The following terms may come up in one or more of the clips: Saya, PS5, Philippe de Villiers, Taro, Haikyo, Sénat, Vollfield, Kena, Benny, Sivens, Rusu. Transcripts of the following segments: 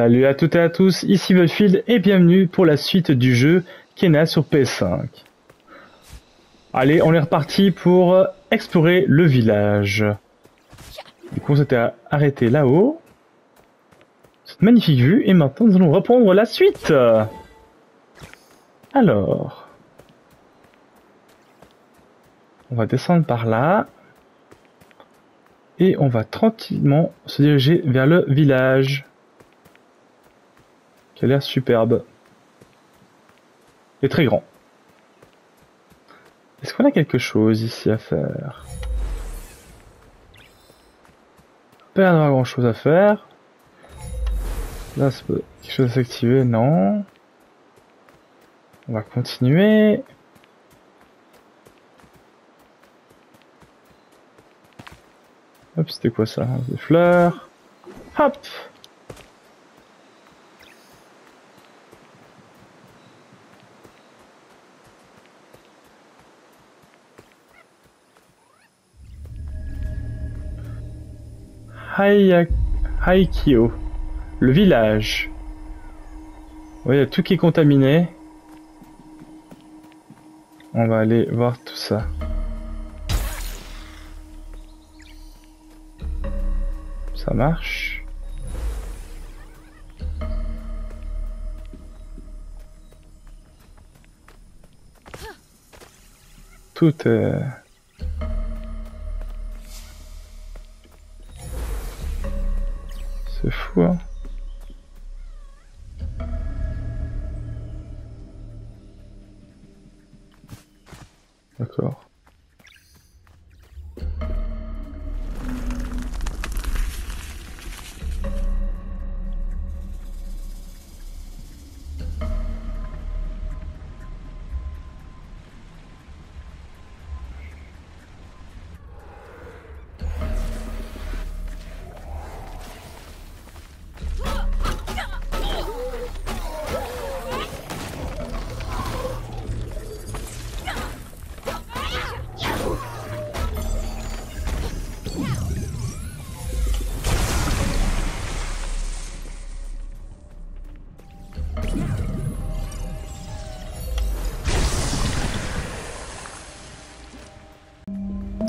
Salut à toutes et à tous, ici Vollfield et bienvenue pour la suite du jeu Kena sur PS5. Allez, on est reparti pour explorer le village. Du coup, on s'était arrêté là-haut. Cette magnifique vue, et maintenant nous allons reprendre la suite. Alors, on va descendre par là. Et on va tranquillement se diriger vers le village. Qui a l'air superbe. Et très grand. Est-ce qu'on a quelque chose ici à faire? Pas grand chose à faire. Là, c'est quelque chose à s'activer, non. On va continuer. Hop, c'était quoi ça? Des fleurs. Hop! Haikyo. Le village. Oui, il y a tout qui est contaminé. On va aller voir tout ça. Ça marche. Tout est... C'est fou, hein. D'accord.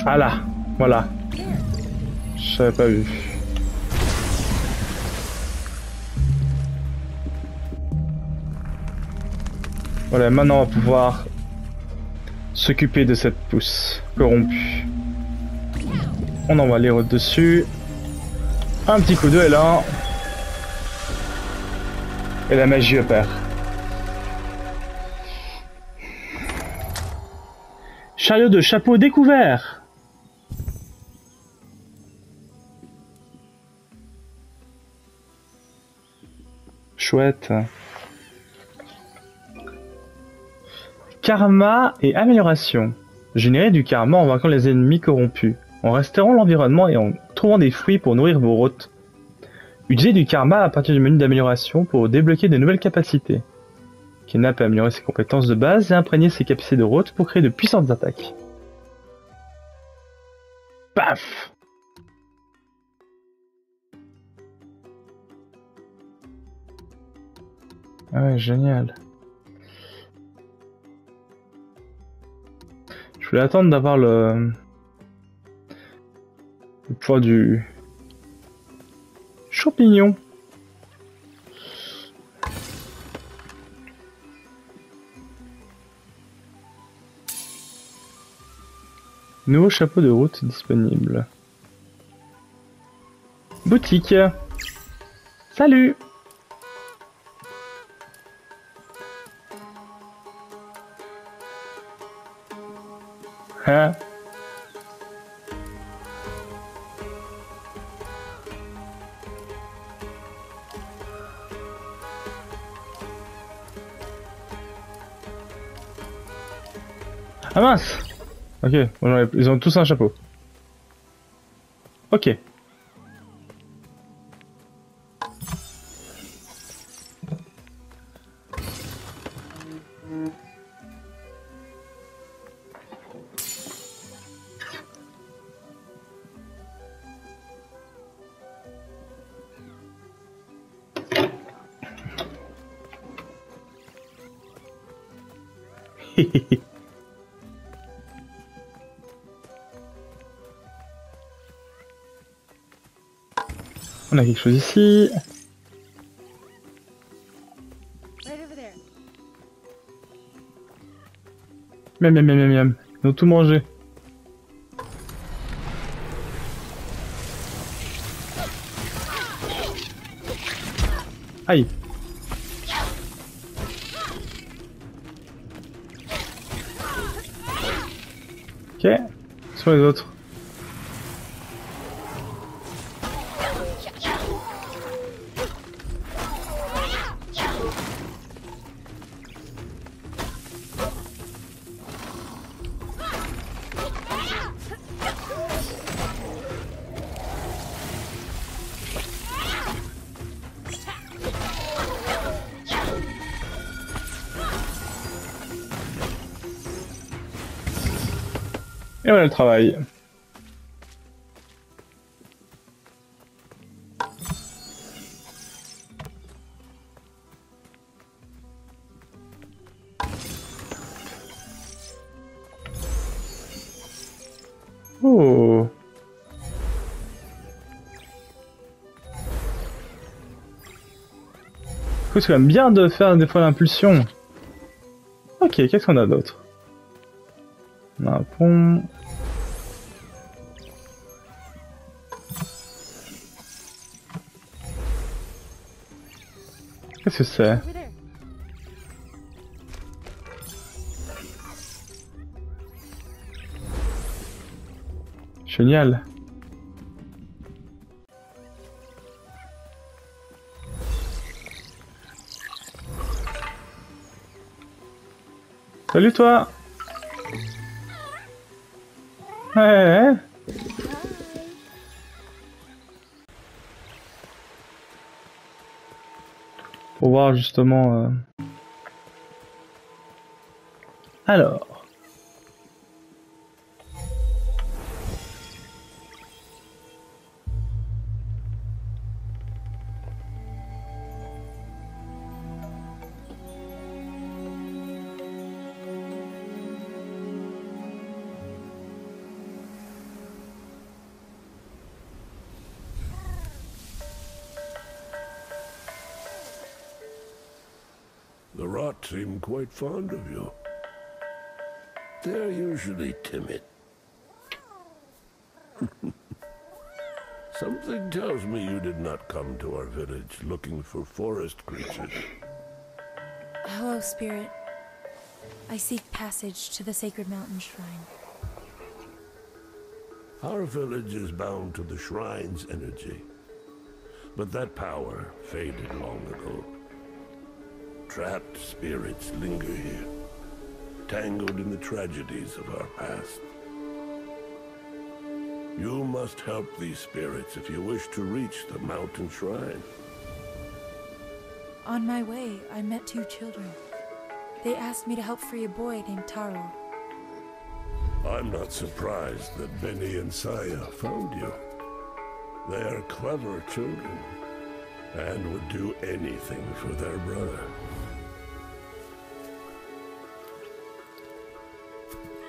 Ah là, voilà. Je savais pas vu. Voilà, maintenant on va pouvoir s'occuper de cette pousse corrompue. On envoie les routes dessus. Un petit coup de élan. Et la magie opère. Chariot de chapeau découvert! Chouette. Karma et amélioration. Générer du karma en vainquant les ennemis corrompus, en restaurant l'environnement et en trouvant des fruits pour nourrir vos hôtes. Utilisez du karma à partir du menu d'amélioration pour débloquer de nouvelles capacités. Kena peut améliorer ses compétences de base et imprégner ses capacités de hôte pour créer de puissantes attaques. Paf! Ah ouais, génial. Je voulais attendre d'avoir le poids du champignon. Nouveau chapeau de route disponible. Boutique. Salut! Ah mince. Ok, bon, ils ont tous un chapeau. Ok. On a quelque chose ici. Miam, miam, miam, miam. Ils ont tout mangé. Aïe. Ok. Où sont les autres? Et voilà le travail. Oh. C'est quand même bien de faire des fois l'impulsion. Ok, qu'est-ce qu'on a d'autre? On a un pont. Qu'est-ce que c'est? Génial. Salut toi. Ouais. Pour voir justement... Alors... The rot seem quite fond of you. They're usually timid. Something tells me you did not come to our village looking for forest creatures. Hello, Spirit. I seek passage to the sacred mountain shrine. Our village is bound to the shrine's energy. But that power faded long ago. Trapped spirits linger here, tangled in the tragedies of our past. You must help these spirits if you wish to reach the mountain shrine. On my way, I met two children. They asked me to help free a boy named Taro. I'm not surprised that Benny and Saya found you. They are clever children and would do anything for their brother.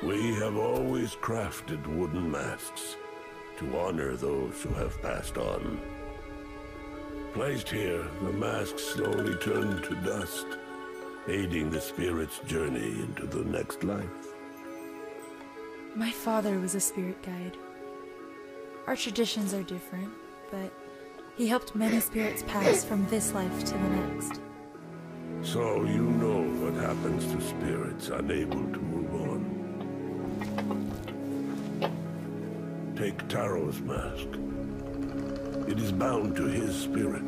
We have always crafted wooden masks to honor those who have passed on. Placed here, the masks slowly turn to dust, aiding the spirit's journey into the next life. My father was a spirit guide. Our traditions are different, but he helped many spirits pass from this life to the next. So you know what happens to spirits unable to move on. Take Taro's mask. It is bound to his spirit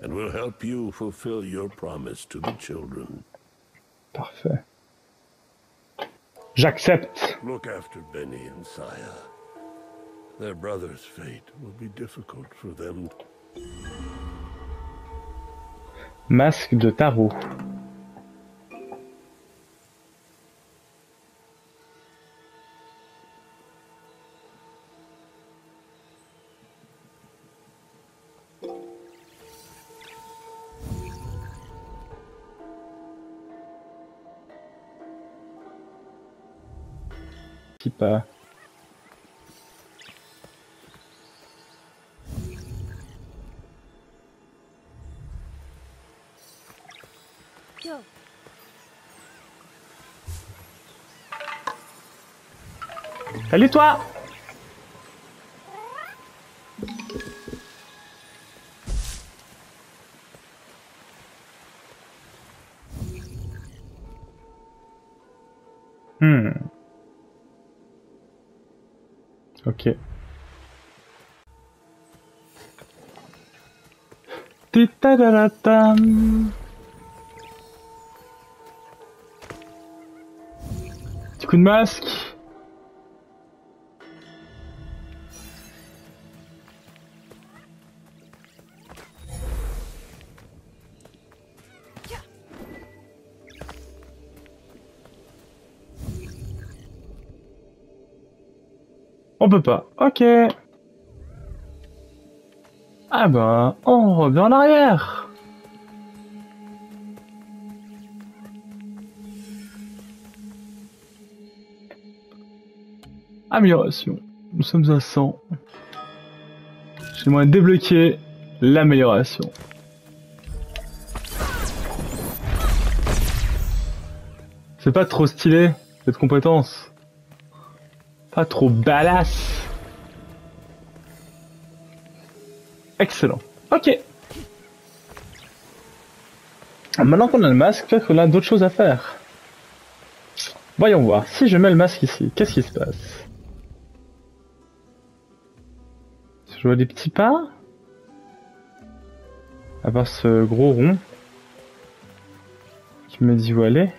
and will help you fulfill your promise to the children. Parfait. J'accepte. Look after Benny and Saya. Their brother's fate will be difficult for them. Masque de Taro. tipa. Salut toi! Ok. Petit coup de masque. On peut pas, ok. Ah ben, on revient en arrière. Amélioration, nous sommes à 100. J'aimerais débloquer l'amélioration. C'est pas trop stylé, cette compétence. Pas trop badass. Excellent. Ok. Maintenant qu'on a le masque, peut-être qu'on a d'autres choses à faire. Voyons voir. Si je mets le masque ici, qu'est-ce qui se passe? Je vois des petits pas. À part ce gros rond. Tu me dis où aller.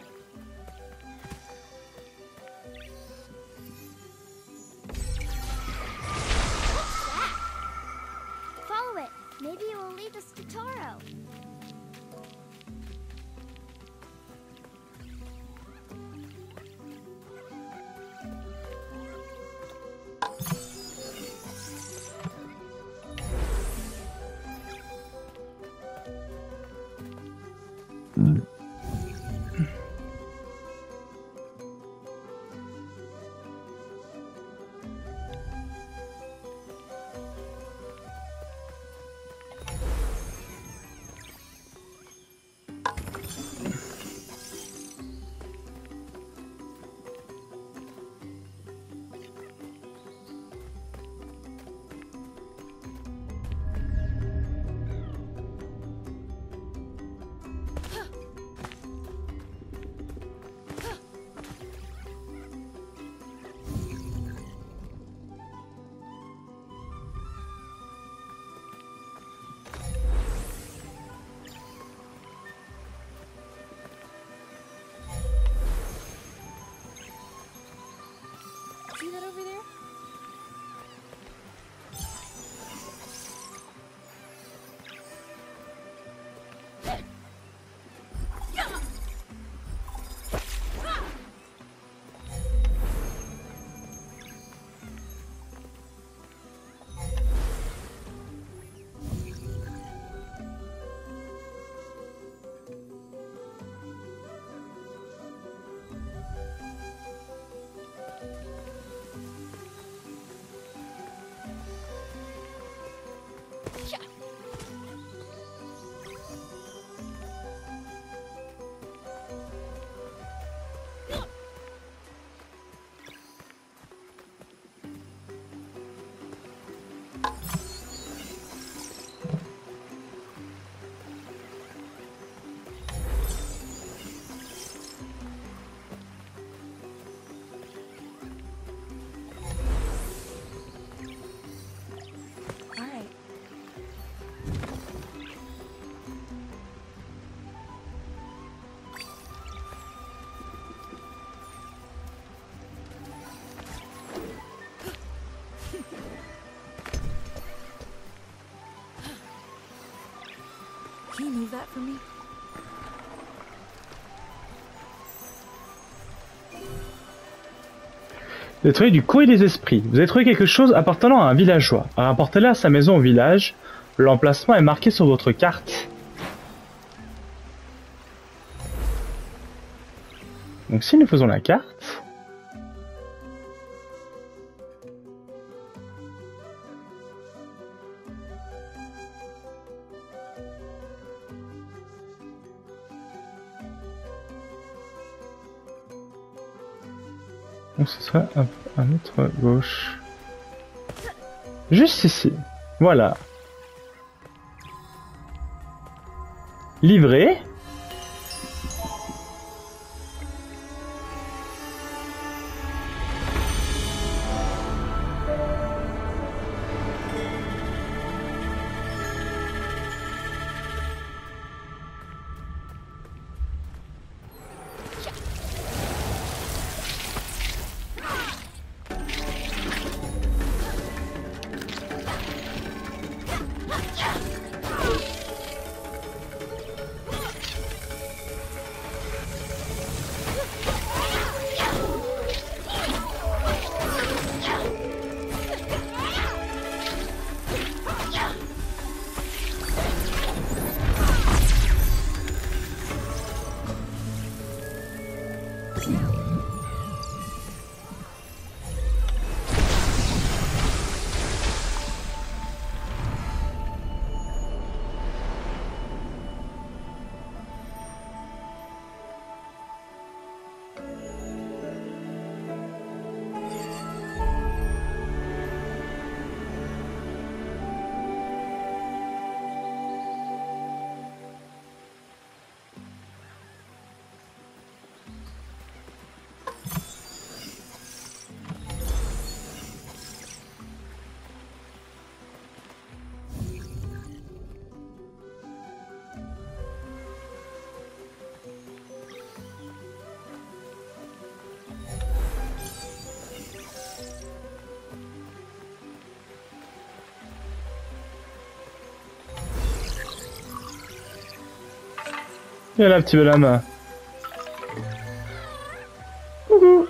Move that for me. Détruire du courrier des esprits. Vous avez trouvé quelque chose appartenant à un villageois. Rapportez-le à sa maison au village. L'emplacement est marqué sur votre carte. Donc si nous faisons la carte, Donc ce serait à notre gauche. Juste ici. Voilà. Livré. Viens là, petit bonhomme. Coucou.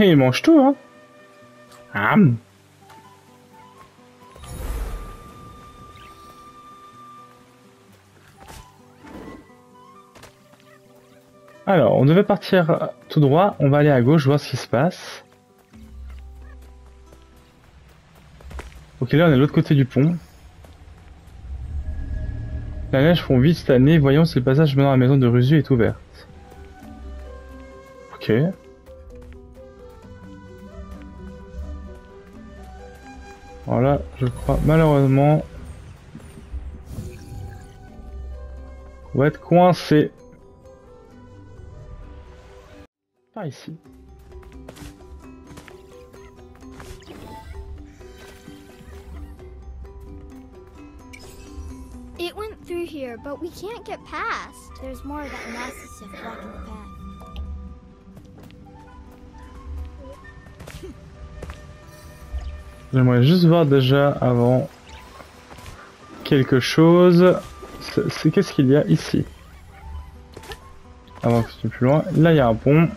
Et il mange tout, hein. Ah. Alors, on devait partir tout droit. On va aller à gauche, voir ce qui se passe. Ok, là, on est de l'autre côté du pont. La neige fond vite cette année. Voyons si le passage menant à la maison de Rusu est ouverte. Ok. Alors là, je crois malheureusement on va être coincé. Par ici. It went through here, but we can't get past. There's more of that nasty stuff blocking the path. J'aimerais juste voir déjà avant quelque chose. C'est qu'est-ce qu'il y a ici? Avant que tu plus loin. Là, il y a un pont.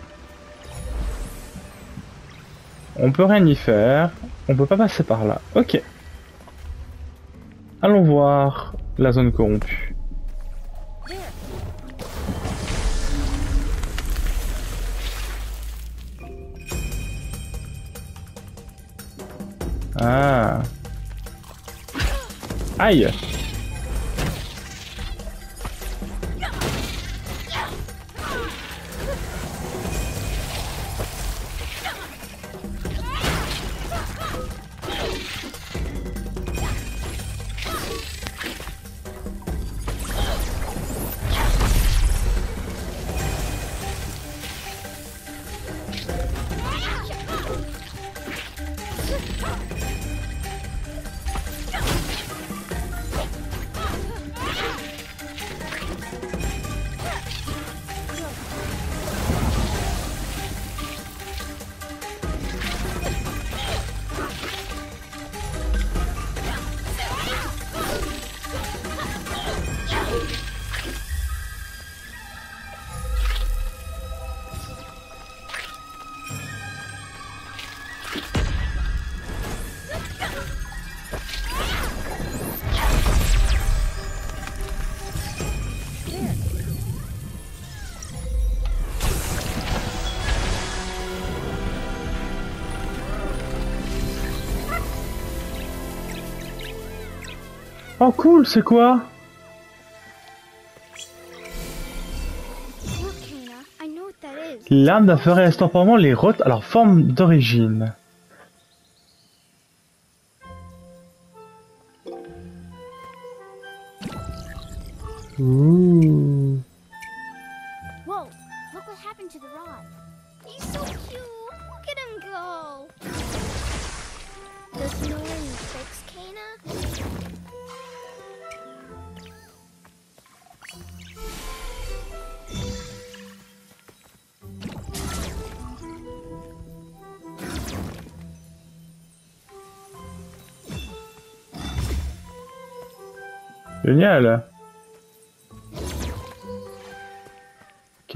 On peut rien y faire. On peut pas passer par là. Ok. Allons voir la zone corrompue. Ah. Aïe. Oh cool, c'est quoi? L'arme d'un feu restaurant les rotes à leur forme d'origine. Ooh. Whoa, look what happened to the rod. He's so cute. Look at him go. Does no one fix Kena? Génial. Ok.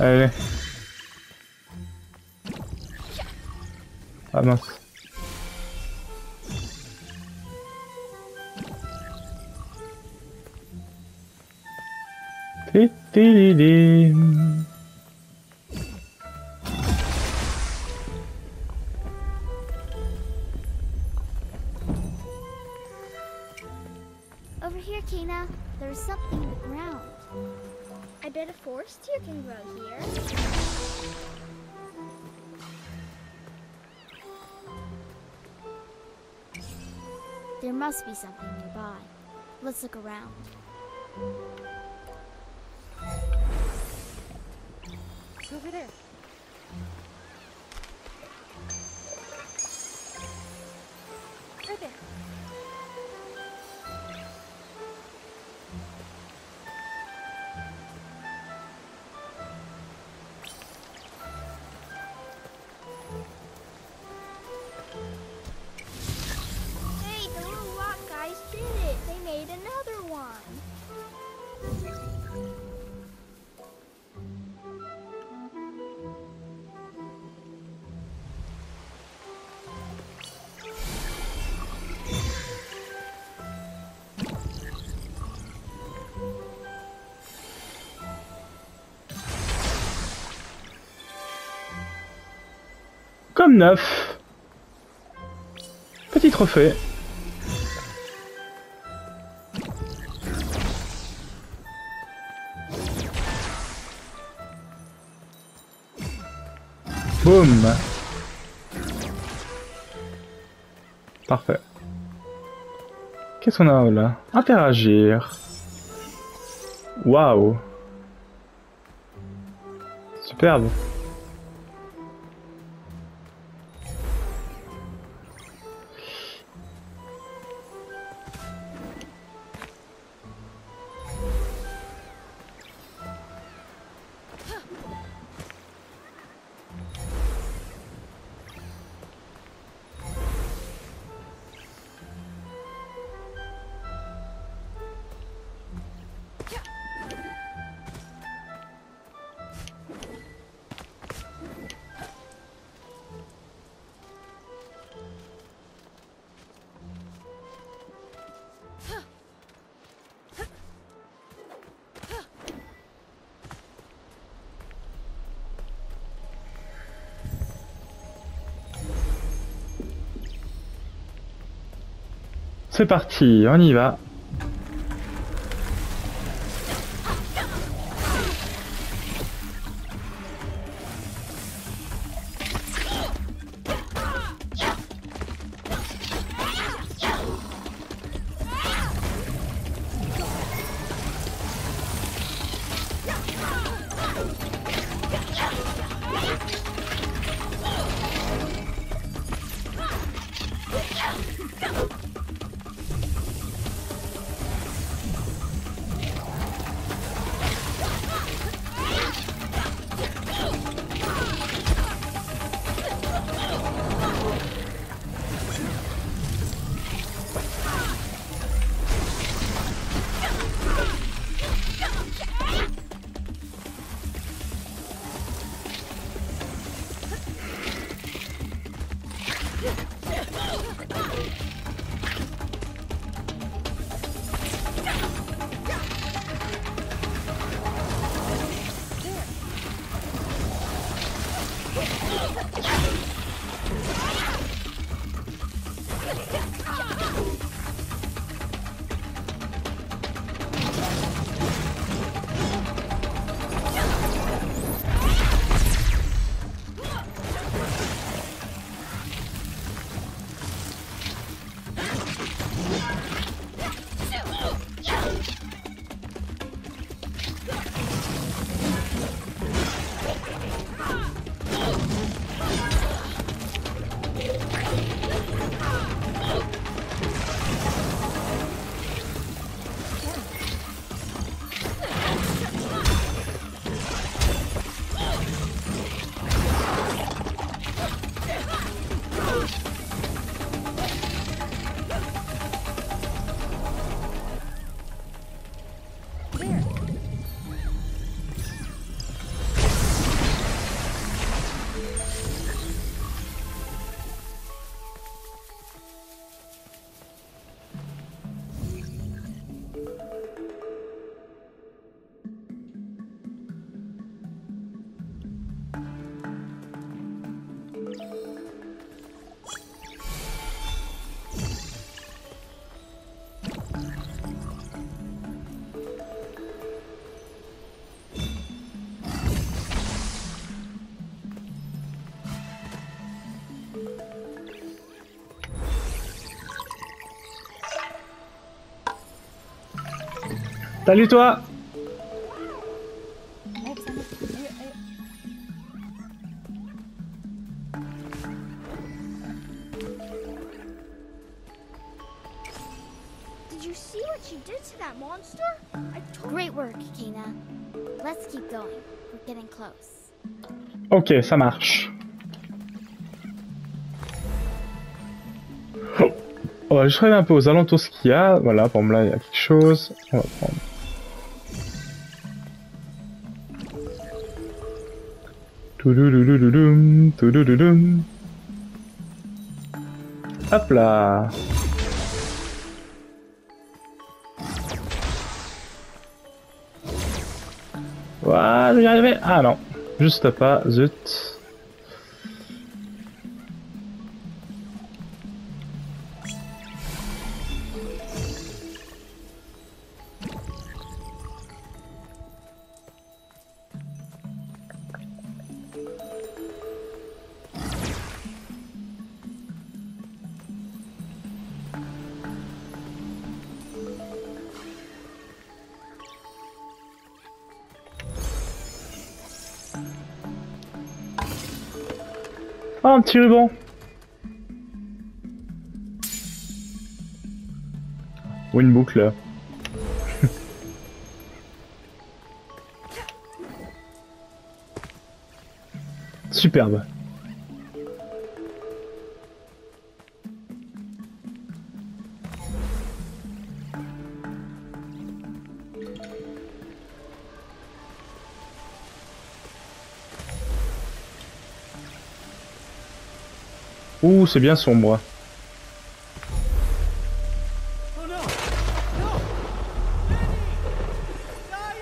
Allez. Ah mince. Over here, Kena. There's something in the ground. I bet a forest deer can grow here. There must be something nearby. Let's look around. Over there. Right there. Comme neuf. Petit trophée. Boum. Parfait. Qu'est-ce qu'on a là? Interagir. Waouh. Superbe. C'est parti, on y va. Salut toi. Ok, ça marche. Oh. On va juste regarder un peu aux alentours ce qu'il y a. Voilà, par exemple là, il y a quelque chose. On va prendre. Toulouloulouloum, touloulouloum. Hop là. Voilà, je vais y arriver. Ah non. Juste pas, zut. Ah, un petit ruban. Ou une boucle. Superbe. Ouh, c'est bien sombre. Oh non. Non. Benny.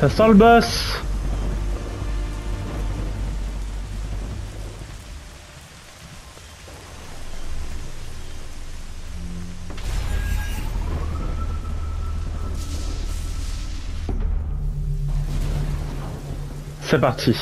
Ça sent le boss. C'est parti.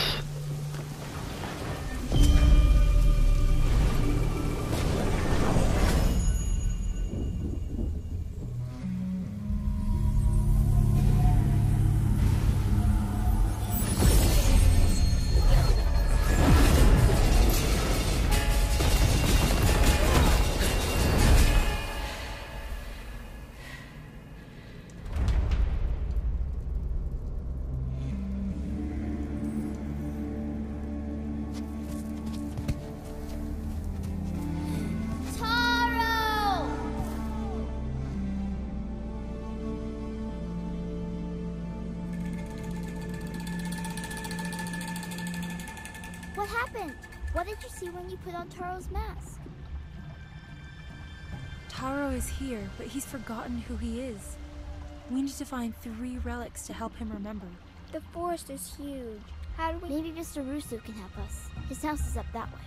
What happened? What did you see when you put on Taro's mask? Taro is here, but he's forgotten who he is. We need to find 3 relics to help him remember. The forest is huge. How do we... Maybe Mr. Rusu can help us. His house is up that way.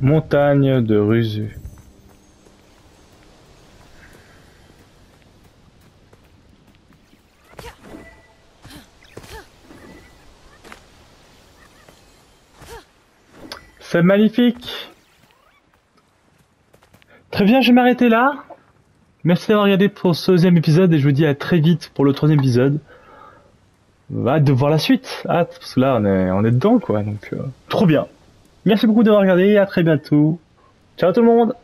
Montagne de Rusu. C'est magnifique. Très bien, je vais m'arrêter là. Merci d'avoir regardé pour ce deuxième épisode et je vous dis à très vite pour le troisième épisode. Hâte de voir la suite. Hâte, parce que là on est dedans quoi, donc trop bien. Merci beaucoup d'avoir regardé, à très bientôt. Ciao tout le monde.